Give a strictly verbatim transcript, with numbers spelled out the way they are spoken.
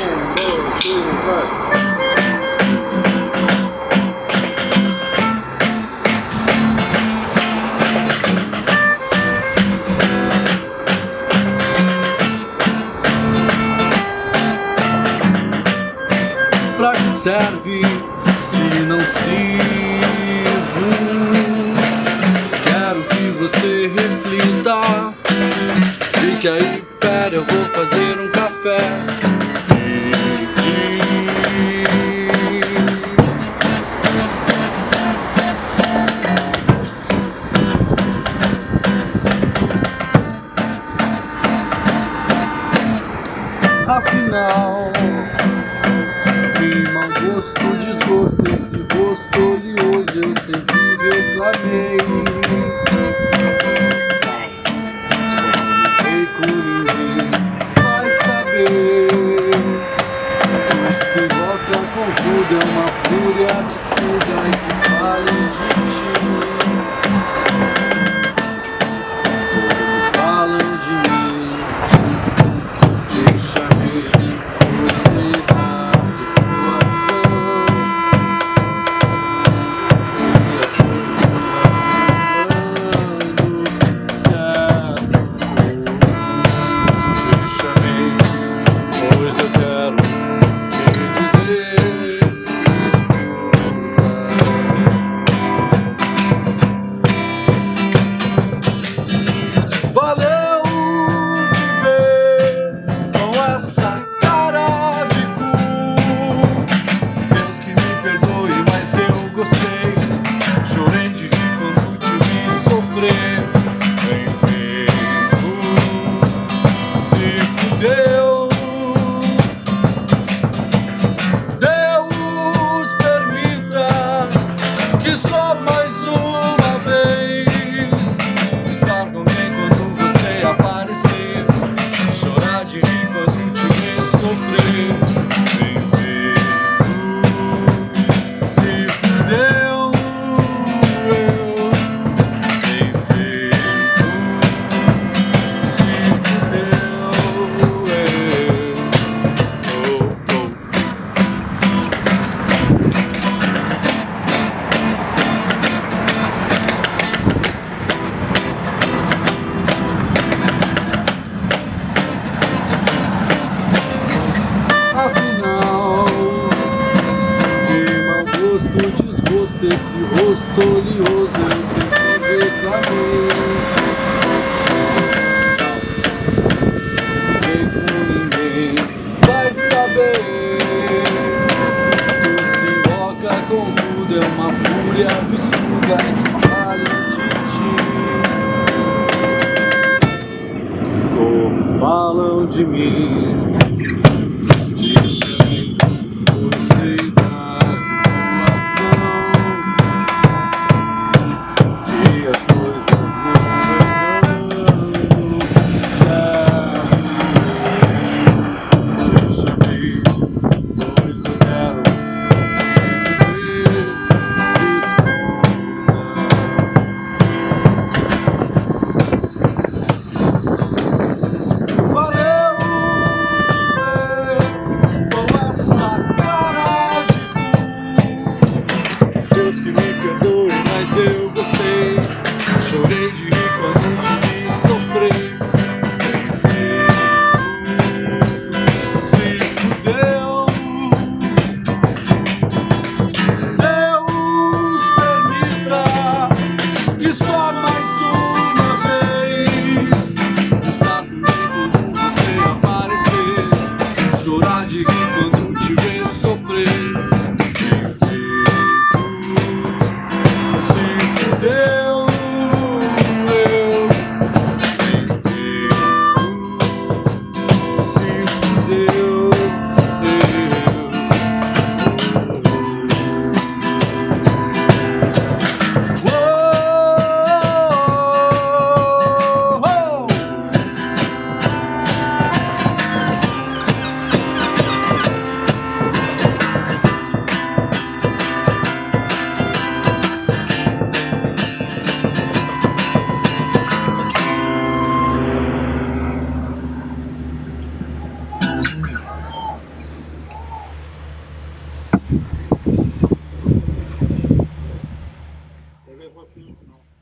Um, dois, três, vai! Pra que serve se não sirvo? Quero que você reflita. Fique aí, pera, eu vou fazer um café. Fique. Afinal, gosto, desgosto, esse gosto oleoso eu sempre reclamei. Sei que ninguém vai saber. Se volta com tudo é uma fúria absurda e que falem de ti. Falam de mim. Deixa-me você. Esse rosto oleoso eu sempre reclamei. Sei que ninguém vai saber. Tu se invoca com tudo, é uma fúria absurda que fala de ti. Como falam de mim. Chorei de rir quando te vi sofrer. Se fudeu. Deus permita que só mais uma vez está comigo quando você aparecer. Chorar de rir quando te ver sofrer. Não levou aquilo, não.